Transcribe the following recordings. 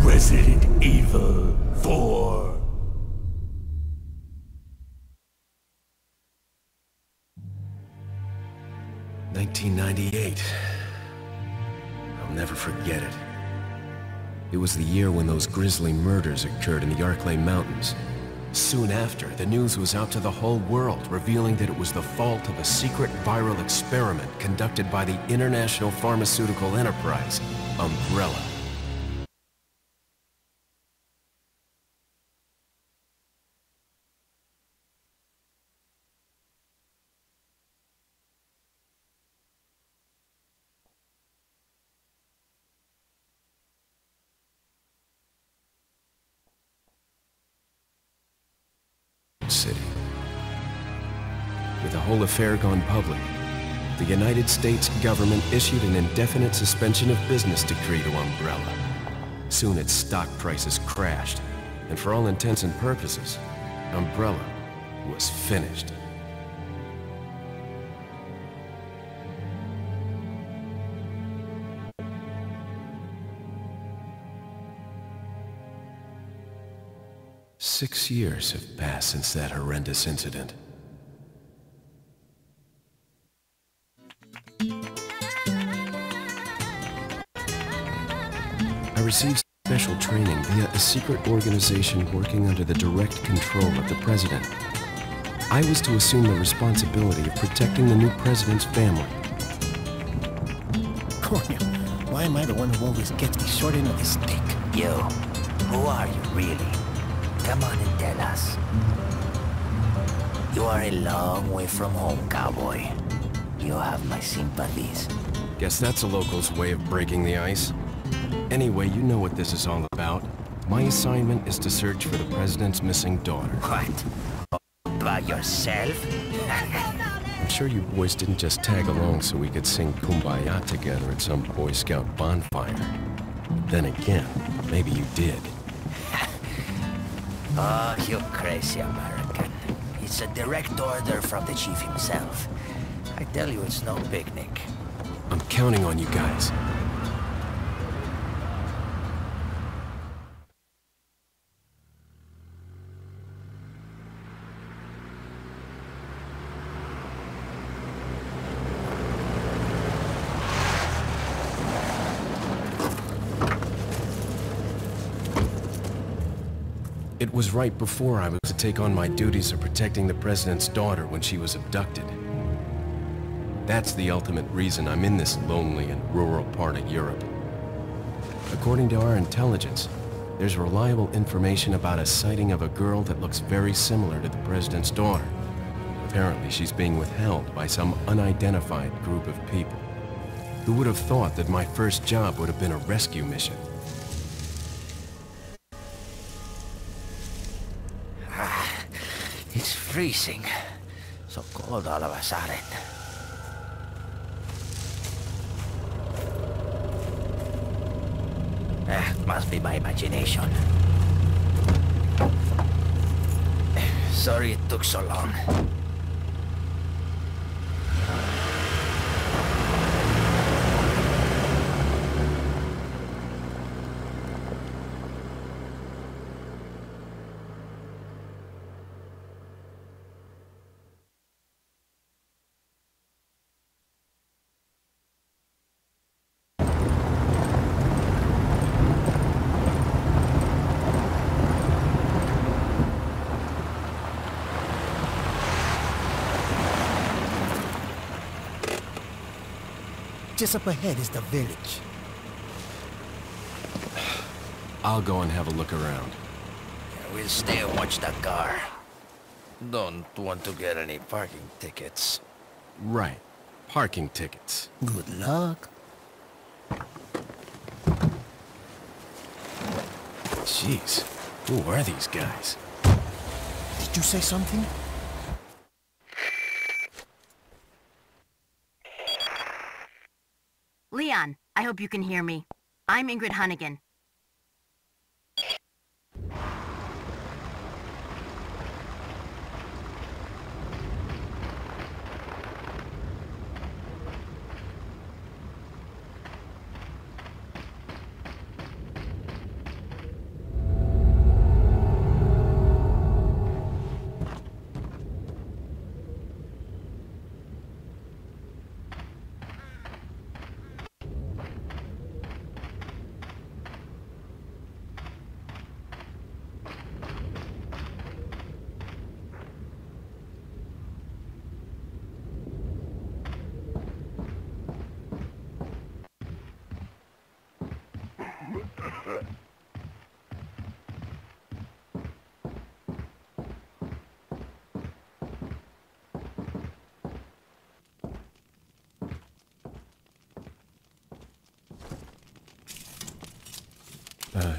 Resident Evil 4. "1998. I'll never forget it. It was the year when those grisly murders occurred in the Arklay Mountains. Soon after, the news was out to the whole world, revealing that it was the fault of a secret viral experiment conducted by the international pharmaceutical enterprise, Umbrella. City. With the whole affair gone public, the United States government issued an indefinite suspension of business decree to Umbrella. Soon its stock prices crashed, and for all intents and purposes, Umbrella was finished. "6 years have passed since that horrendous incident. I received special training via a secret organization working under the direct control of the president. I was to assume the responsibility of protecting the new president's family." "Corneo, why am I the one who always gets the short end of the stick?" "You, who are you really? Come on and tell us. You are a long way from home, cowboy. You have my sympathies." "Guess that's a local's way of breaking the ice. Anyway, you know what this is all about. My assignment is to search for the president's missing daughter." "What? By yourself?" "I'm sure you boys didn't just tag along so we could sing Kumbaya together at some Boy Scout bonfire. Then again, maybe you did." "Oh, you crazy American. It's a direct order from the chief himself. I tell you, it's no picnic." "I'm counting on you guys." It was right before I was to take on my duties of protecting the president's daughter when she was abducted. That's the ultimate reason I'm in this lonely and rural part of Europe. According to our intelligence, there's reliable information about a sighting of a girl that looks very similar to the president's daughter. Apparently, she's being withheld by some unidentified group of people. Who would have thought that my first job would have been a rescue mission? It's freezing. So cold all of a sudden. Must be my imagination. Sorry it took so long. Just up ahead is the village. I'll go and have a look around. We'll stay and watch that car. Don't want to get any parking tickets. Right. Parking tickets. Good luck. Jeez. Who are these guys? Did you say something? Leon, I hope you can hear me. I'm Ingrid Hunnigan.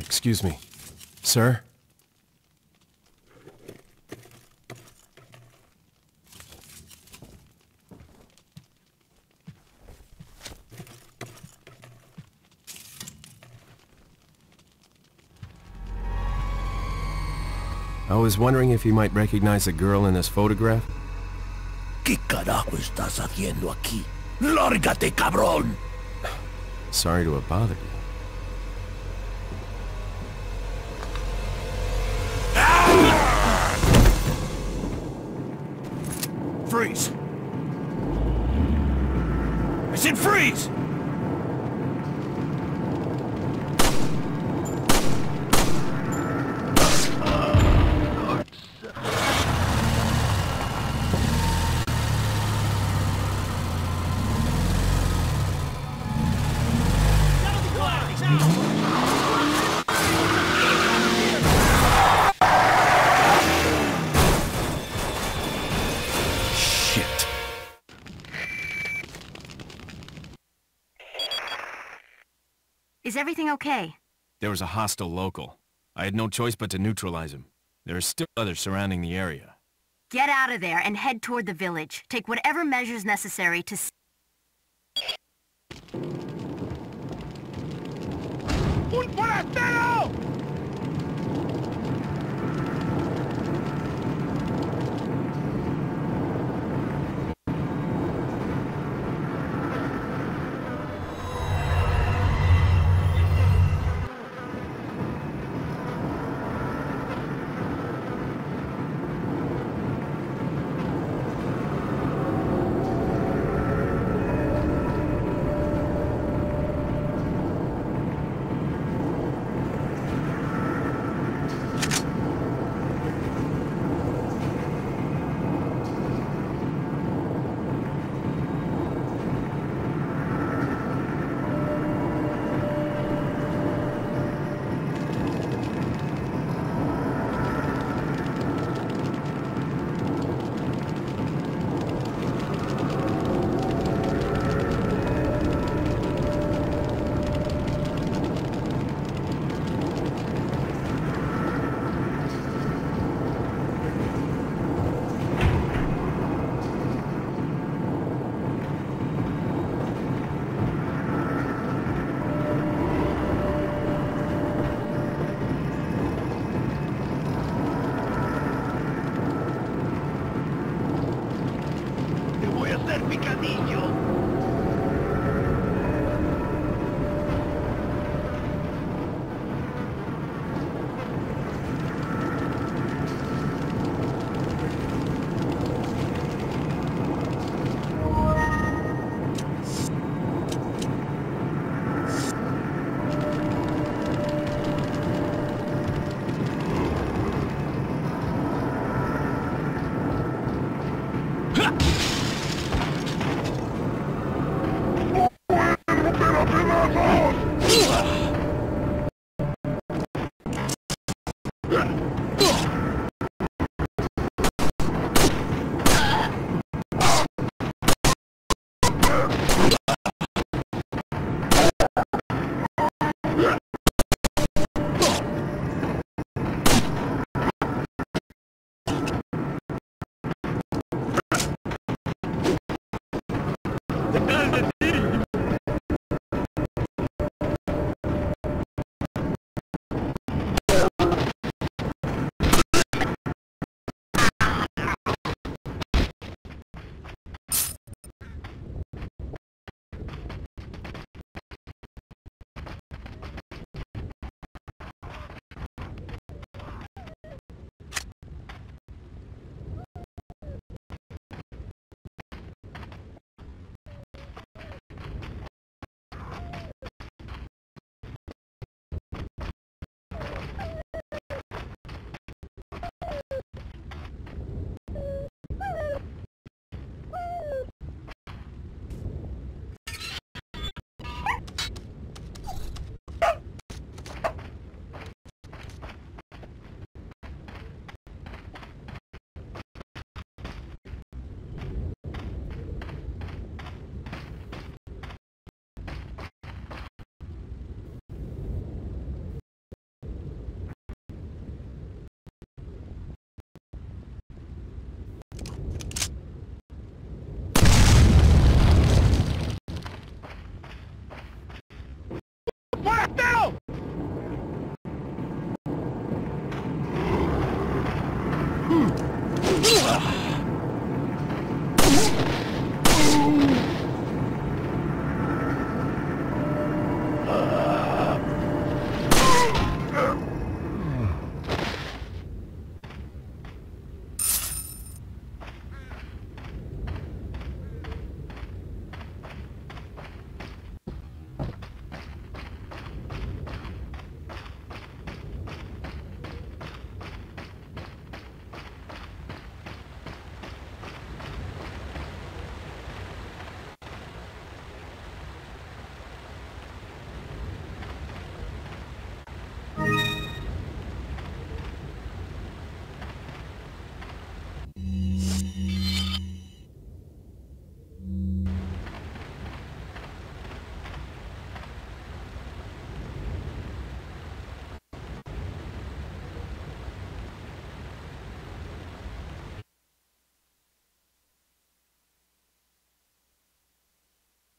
Excuse me, sir? I was wondering if you might recognize a girl in this photograph? ¿Qué carajo estás haciendo aquí? ¡Lárgate, cabrón! Sorry to have bothered you. Freeze! I said freeze! Is everything okay? There was a hostile local. I had no choice but to neutralize him. There are still others surrounding the area. Get out of there and head toward the village. Take whatever measures necessary to... ¡Un forastero!